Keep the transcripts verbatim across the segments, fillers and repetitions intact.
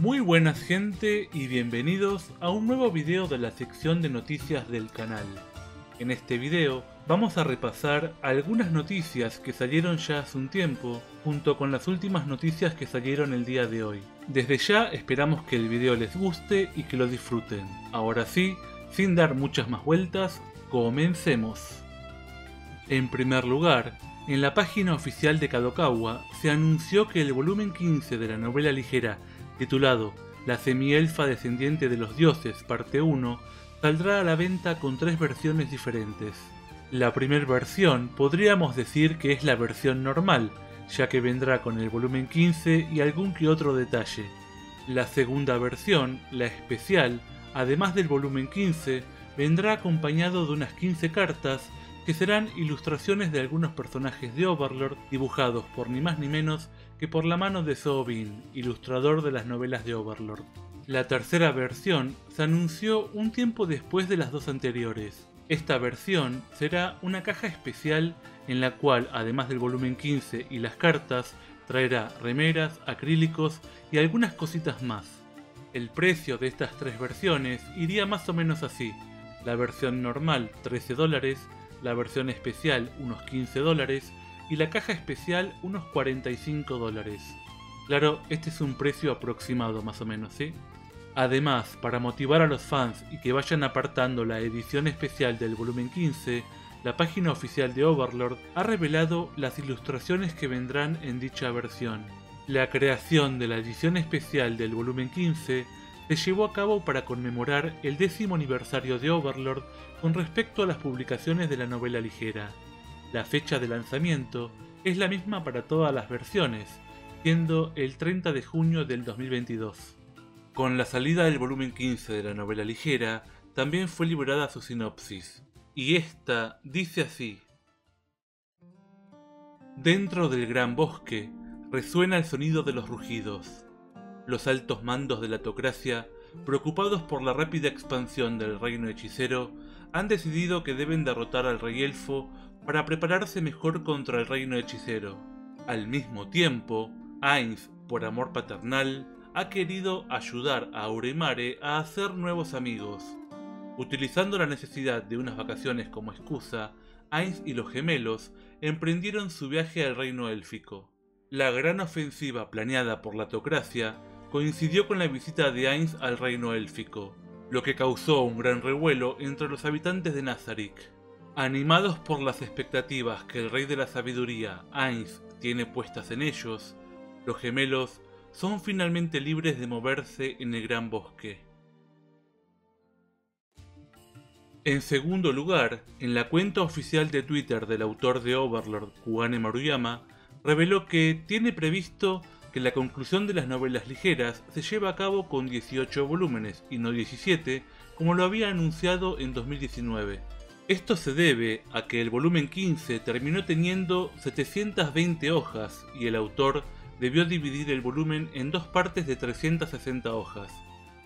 Muy buenas gente y bienvenidos a un nuevo video de la sección de noticias del canal. En este video vamos a repasar algunas noticias que salieron ya hace un tiempo, junto con las últimas noticias que salieron el día de hoy. Desde ya esperamos que el video les guste y que lo disfruten. Ahora sí, sin dar muchas más vueltas, comencemos. En primer lugar, en la página oficial de Kadokawa se anunció que el volumen quince de la novela ligera titulado La semielfa descendiente de los dioses, parte uno, saldrá a la venta con tres versiones diferentes. La primera versión podríamos decir que es la versión normal, ya que vendrá con el volumen quince y algún que otro detalle. La segunda versión, la especial, además del volumen quince, vendrá acompañado de unas quince cartas que serán ilustraciones de algunos personajes de Overlord dibujados por ni más ni menos que por la mano de Sovin, ilustrador de las novelas de Overlord. La tercera versión se anunció un tiempo después de las dos anteriores. Esta versión será una caja especial en la cual, además del volumen quince y las cartas, traerá remeras, acrílicos y algunas cositas más. El precio de estas tres versiones iría más o menos así: la versión normal trece dólares, la versión especial unos quince dólares, y la caja especial unos cuarenta y cinco dólares. Claro, este es un precio aproximado más o menos, ¿sí? Además, para motivar a los fans y que vayan apartando la edición especial del volumen quince, la página oficial de Overlord ha revelado las ilustraciones que vendrán en dicha versión. La creación de la edición especial del volumen quince se llevó a cabo para conmemorar el décimo aniversario de Overlord con respecto a las publicaciones de la novela ligera. La fecha de lanzamiento es la misma para todas las versiones, siendo el treinta de junio del dos mil veintidós. Con la salida del volumen quince de la novela ligera, también fue liberada su sinopsis, y esta dice así: Dentro del gran bosque resuena el sonido de los rugidos. Los altos mandos de la Tocracia, preocupados por la rápida expansión del reino hechicero, han decidido que deben derrotar al rey elfo para prepararse mejor contra el reino hechicero. Al mismo tiempo, Ainz, por amor paternal, ha querido ayudar a Auremare a hacer nuevos amigos. Utilizando la necesidad de unas vacaciones como excusa, Ainz y los gemelos emprendieron su viaje al reino élfico. La gran ofensiva planeada por la Tocracia coincidió con la visita de Ainz al reino élfico, lo que causó un gran revuelo entre los habitantes de Nazarick. Animados por las expectativas que el rey de la sabiduría, Ainz, tiene puestas en ellos, los gemelos son finalmente libres de moverse en el gran bosque. En segundo lugar, en la cuenta oficial de Twitter del autor de Overlord, Kugane Maruyama, reveló que tiene previsto que la conclusión de las novelas ligeras se lleve a cabo con dieciocho volúmenes y no diecisiete, como lo había anunciado en dos mil diecinueve. Esto se debe a que el volumen quince terminó teniendo setecientas veinte hojas y el autor debió dividir el volumen en dos partes de trescientas sesenta hojas.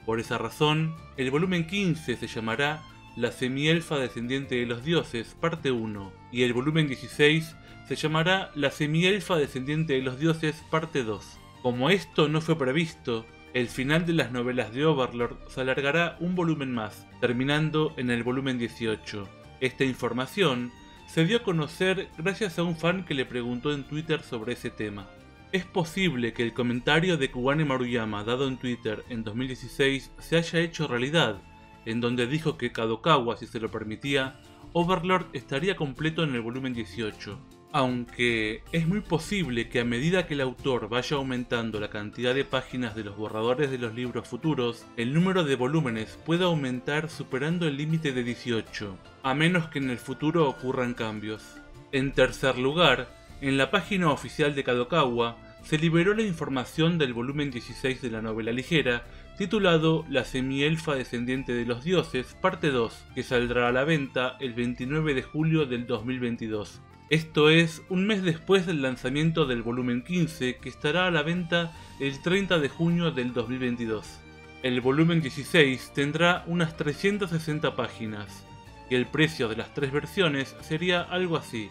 Por esa razón, el volumen quince se llamará La semielfa descendiente de los dioses, parte uno, y el volumen dieciséis se llamará La semielfa descendiente de los dioses, parte dos. Como esto no fue previsto, el final de las novelas de Overlord se alargará un volumen más, terminando en el volumen dieciocho. Esta información se dio a conocer gracias a un fan que le preguntó en Twitter sobre ese tema. Es posible que el comentario de Kugane Maruyama dado en Twitter en dos mil dieciséis se haya hecho realidad, en donde dijo que Kadokawa, si se lo permitía, Overlord estaría completo en el volumen dieciocho. Aunque es muy posible que a medida que el autor vaya aumentando la cantidad de páginas de los borradores de los libros futuros, el número de volúmenes pueda aumentar superando el límite de dieciocho, a menos que en el futuro ocurran cambios. En tercer lugar, en la página oficial de Kadokawa se liberó la información del volumen dieciséis de la novela ligera, titulado La semielfa descendiente de los dioses, parte dos, que saldrá a la venta el veintinueve de julio del dos mil veintidós. Esto es un mes después del lanzamiento del volumen quince, que estará a la venta el treinta de junio del dos mil veintidós. El volumen dieciséis tendrá unas trescientas sesenta páginas, y el precio de las tres versiones sería algo así: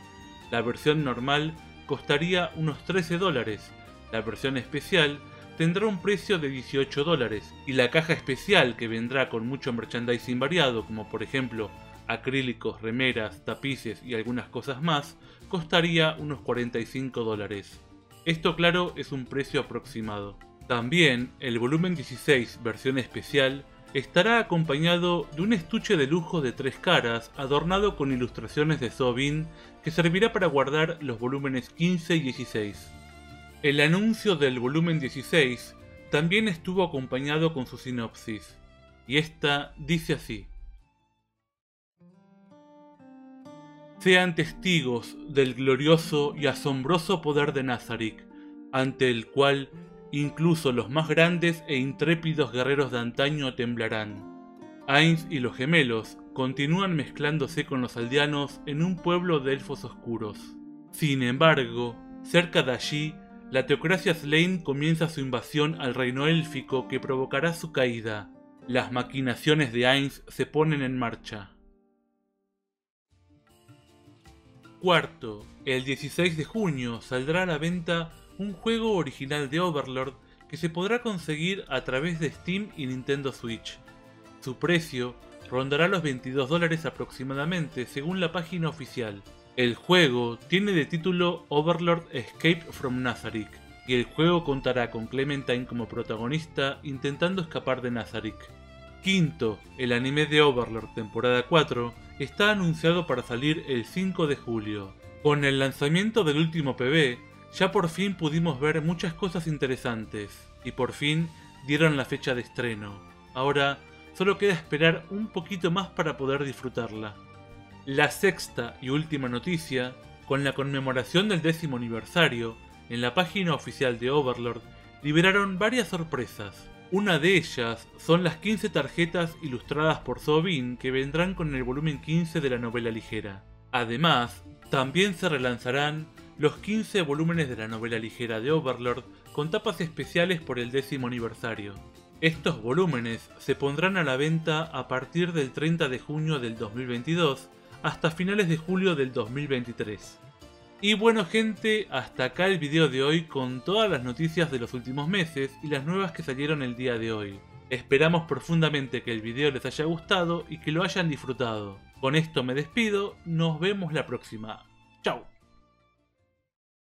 la versión normal costaría unos trece dólares, la versión especial tendrá un precio de dieciocho dólares, y la caja especial, que vendrá con mucho merchandising variado, como por ejemplo acrílicos, remeras, tapices y algunas cosas más, costaría unos cuarenta y cinco dólares. Esto, claro, es un precio aproximado. También el volumen dieciséis versión especial estará acompañado de un estuche de lujo de tres caras adornado con ilustraciones de Sovin, que servirá para guardar los volúmenes quince y dieciséis. El anuncio del volumen dieciséis también estuvo acompañado con su sinopsis, y esta dice así: sean testigos del glorioso y asombroso poder de Nazarick, ante el cual incluso los más grandes e intrépidos guerreros de antaño temblarán. Ainz y los gemelos continúan mezclándose con los aldeanos en un pueblo de elfos oscuros. Sin embargo, cerca de allí, la Teocracia Slain comienza su invasión al reino élfico, que provocará su caída. Las maquinaciones de Ainz se ponen en marcha. Cuarto, el dieciséis de junio saldrá a la venta un juego original de Overlord que se podrá conseguir a través de Steam y Nintendo Switch. Su precio rondará los veintidós dólares aproximadamente, según la página oficial. El juego tiene de título Overlord Escape from Nazarick, y el juego contará con Clementine como protagonista intentando escapar de Nazarick. Quinto, el anime de Overlord temporada cuatro está anunciado para salir el cinco de julio. Con el lanzamiento del último P B, ya por fin pudimos ver muchas cosas interesantes, y por fin dieron la fecha de estreno. Ahora solo queda esperar un poquito más para poder disfrutarla. La sexta y última noticia: con la conmemoración del décimo aniversario, en la página oficial de Overlord liberaron varias sorpresas. Una de ellas son las quince tarjetas ilustradas por Sovin que vendrán con el volumen quince de la novela ligera. Además, también se relanzarán los quince volúmenes de la novela ligera de Overlord con tapas especiales por el décimo aniversario. Estos volúmenes se pondrán a la venta a partir del treinta de junio del dos mil veintidós hasta finales de julio del dos mil veintitrés. Y bueno, gente, hasta acá el video de hoy con todas las noticias de los últimos meses y las nuevas que salieron el día de hoy. Esperamos profundamente que el video les haya gustado y que lo hayan disfrutado. Con esto me despido, nos vemos la próxima. ¡Chao!